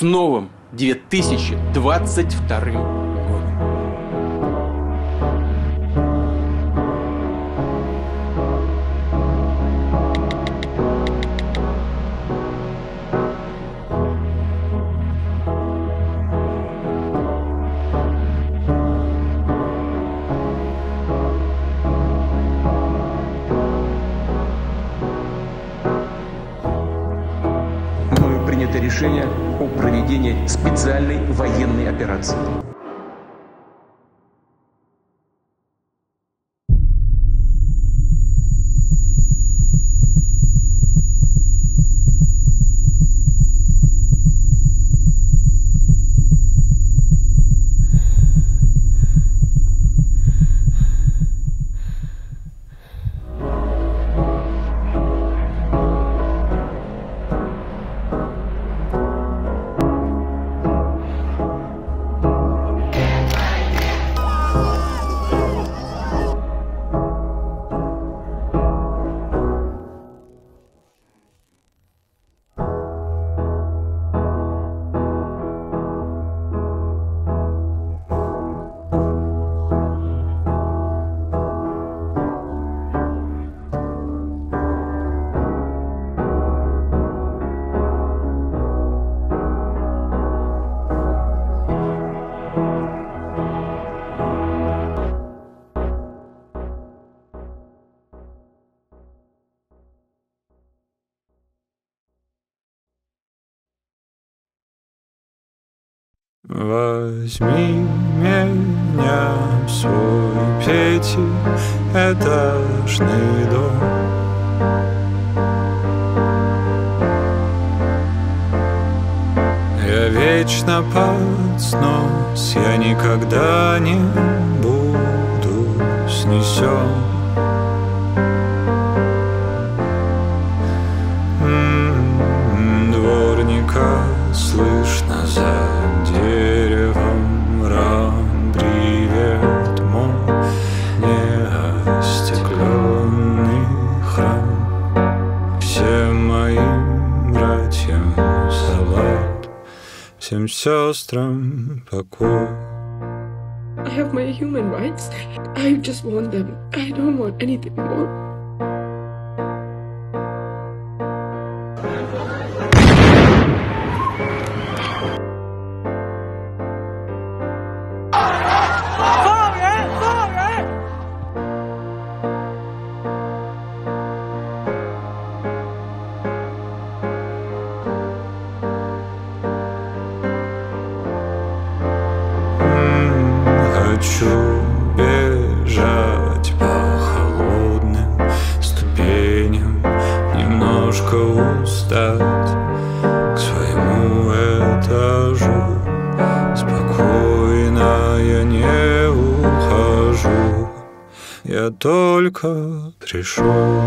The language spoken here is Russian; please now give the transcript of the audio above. с новым 2022 годом. Принято решение о проведении специальной военной операции. Возьми меня в свой пятиэтажный дом. Я вечно под снос, я никогда не буду снесен. Дворника слышно за деревом, рам, привет, мой неостекленный храм. Всем моим братьям салат, всем сестрам покой. I have my human rights. I just want them. I don't want anything more. Хочу бежать по холодным ступеням, немножко устать к своему этажу. Спокойно я не ухожу, я только пришел.